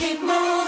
Keep moving.